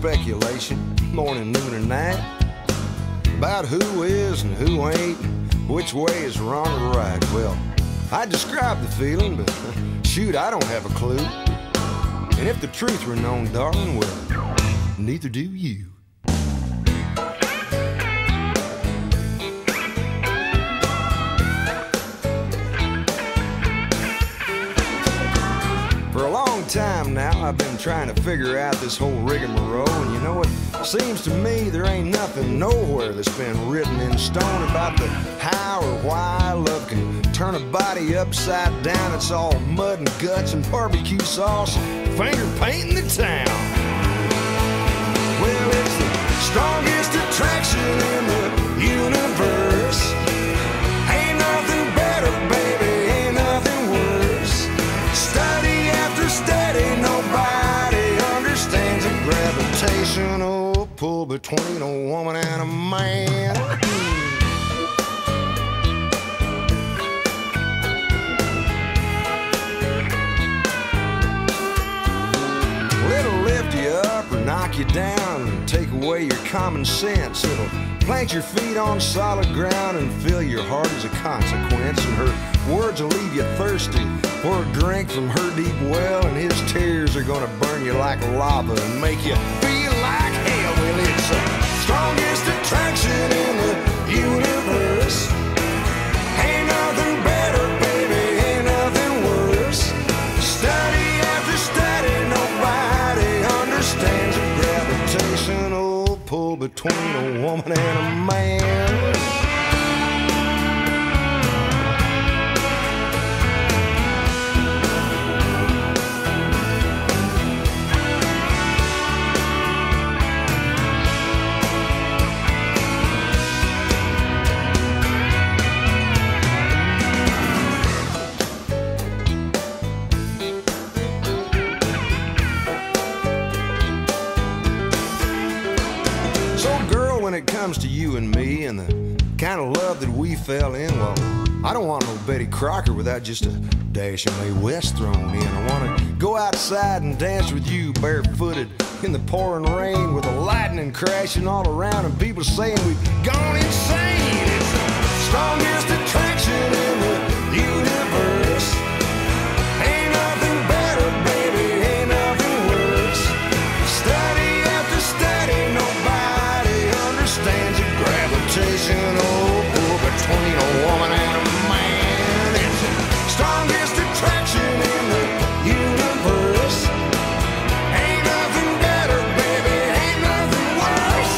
speculation, morning, noon, and night, about who is and who ain't, which way is wrong or right. Well, I describe the feeling, but shoot, I don't have a clue. And if the truth were known, darling, well, neither do you. For a long time now, I've been trying to figure out this whole rigmarole, and you know what? It seems to me there ain't nothing nowhere that's been written in stone about the how or why love can turn a body upside down. It's all mud and guts and barbecue sauce and finger painting the town. Well, it's the strongest attraction in the universe. Ain't nothing better, baby, ain't nothing worse. Steady, nobody understands the gravitational pull between a woman and a man. It'll lift you up or knock you down and take away your common sense. It'll plant your feet on solid ground and fill your heart as a consequence. And her words will leave you thirsty for a drink from her deep well, and his tears are gonna burn you like lava and make you feel like hell. Well, it's the strongest attraction in the universe. Ain't nothing better, baby, ain't nothing worse. Study after study, nobody understands the gravitational pull between a woman and a man. To you and me and the kind of love that we fell in, well, I don't want no Betty Crocker without just a dash of Mae West thrown in. I want to go outside and dance with you barefooted in the pouring rain with the lightning crashing all around and people saying we've gone insane. It's the strongest attraction in the universe. Ain't nothing better, baby, ain't nothing worse. Study after study, nobody stands a gravitational pull between a woman and a man. It's the strongest attraction in the universe. Ain't nothing better, baby, ain't nothing worse.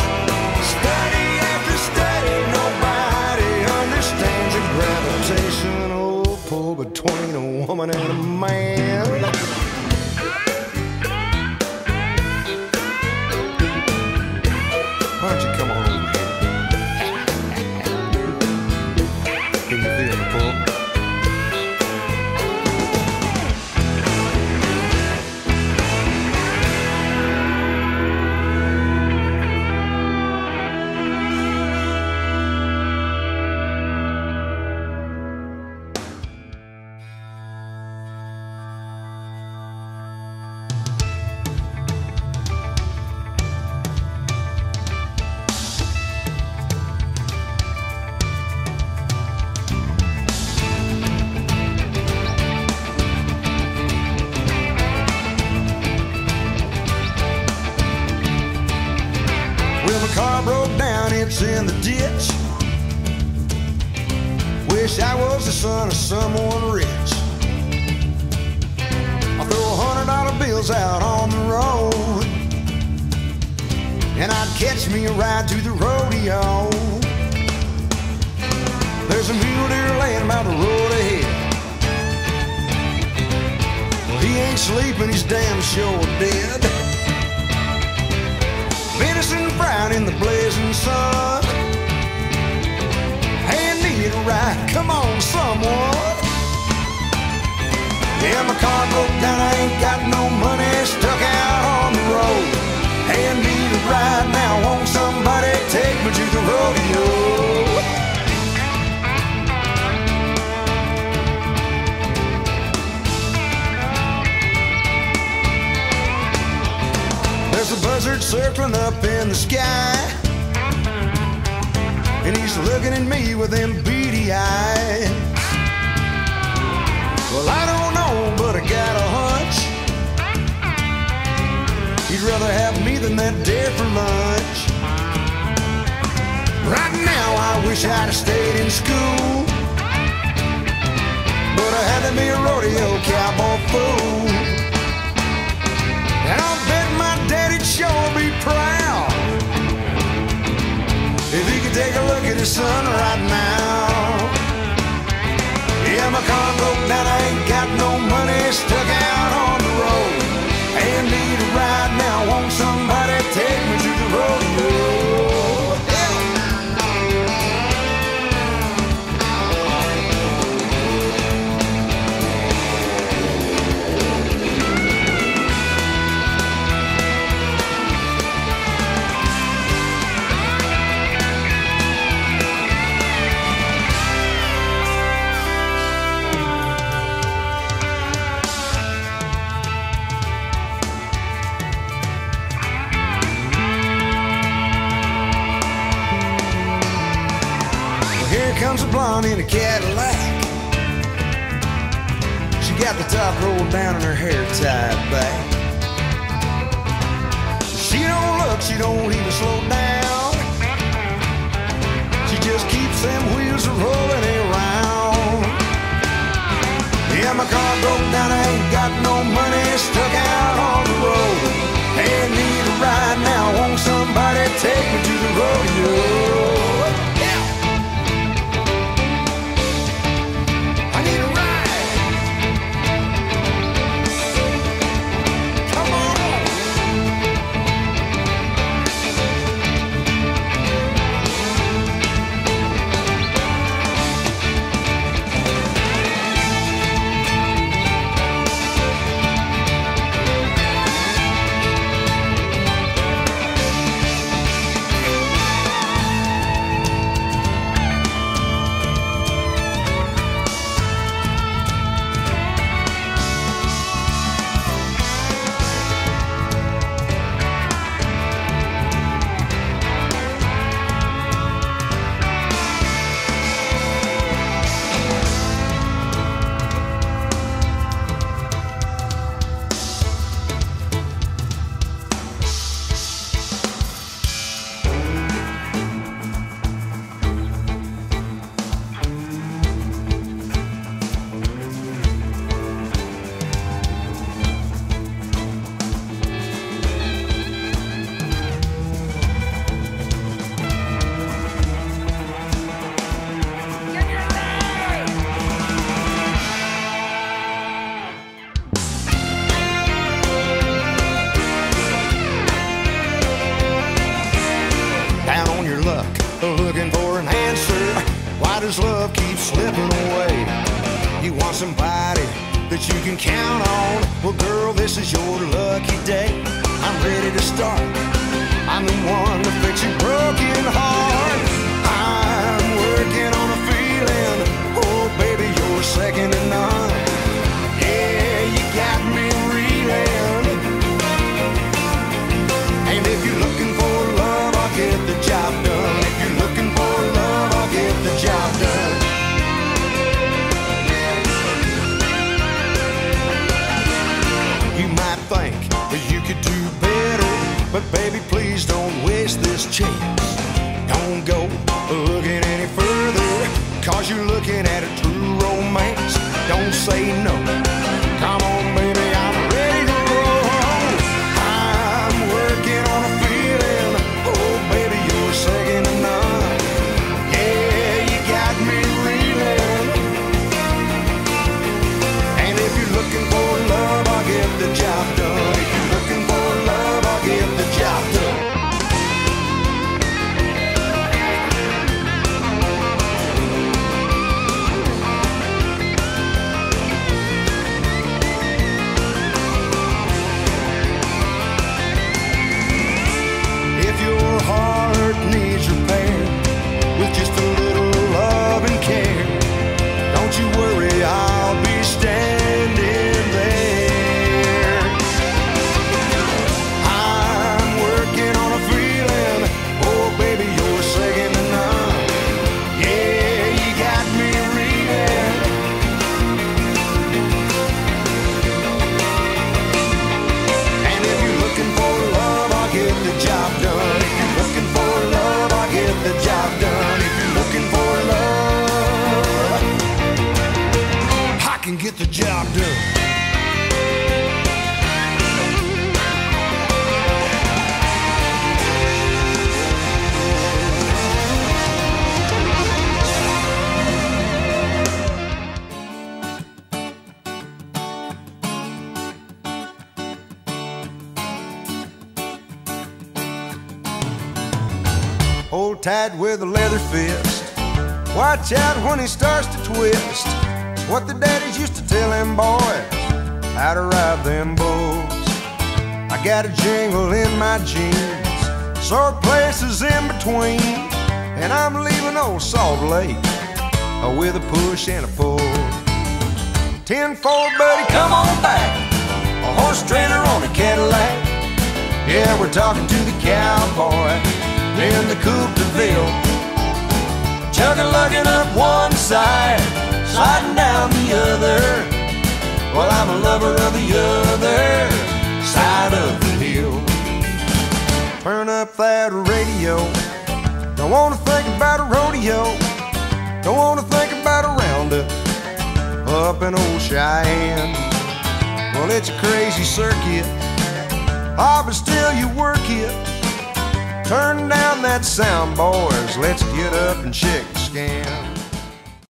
Study after study, nobody understands a gravitational pull between a woman and a man. In the ditch, wish I was the son of someone rich. I throw $100 bills out on the road, and I'd catch me a ride to the rodeo. There's a mule deer laying by the road ahead. Well, he ain't sleeping, he's damn sure dead. Venison brown in the blazing sun. Hand me a ride, come on, someone. Yeah, my car broke down, I ain't got no money, stuck out on the road. Hand me a ride now, won't somebody take me to the rodeo? There's a buzzard circling and he's looking at me with them beady eyes. Well, I don't know, but I got a hunch he'd rather have me than that dare for lunch. Right now I wish I'd have stayed in school, but I had to be a rodeo cowboy fool. And I'll bet my daddy'd sure be proud if he could take a look at his son right now. Yeah, my car broke down, I ain't got no money, stuck out on the road, and need a ride now, won't somebody take me to the rodeo? Comes a blonde in a Cadillac. She got the top rolled down and her hair tied back. She don't look, she don't even slow down, she just keeps them wheels rolling around. Yeah, my car broke down, I ain't got no money, stuck out on the road, and need a ride now, won't somebody take me to the rodeo? Love keeps slipping away. You want somebody that you can count on. Well, girl, this is your lucky day. I'm ready to start. I'm the one to fix your broken heart. I'm working on a feeling. Oh, baby, you're second to none. Yeah, you got me reeling. And if you're looking for love, I'll get the job done. If you're looking for love, get the job done. You might think that you could do better, but baby, please don't waste this chance. Don't go looking any further, cause you're looking at a true romance. Don't say no. Come on, baby, I'm ready to roll. I'm working on a feeling. Oh, baby, you're second to none. The job done. If you're looking for love, I'll get the job done. tied with a leather fist. Watch out when he starts to twist. What the daddies used to tell them boys, how to ride them bulls. I got a jingle in my jeans, sore places in between, and I'm leaving old Salt Lake with a push and a pull. 10-4, buddy, come on back, a horse trailer on a Cadillac. Yeah, we're talking to the cowboy in the Coupe de Ville, chug-a-lugging up one side, sliding down the other. Well, I'm a lover of the other side of the hill. Turn up that radio, don't wanna think about a rodeo, don't wanna think about a roundup up in old Cheyenne. Well, it's a crazy circuit, oh, but still you work it. Turn down that sound, boys, let's get up and check the scan.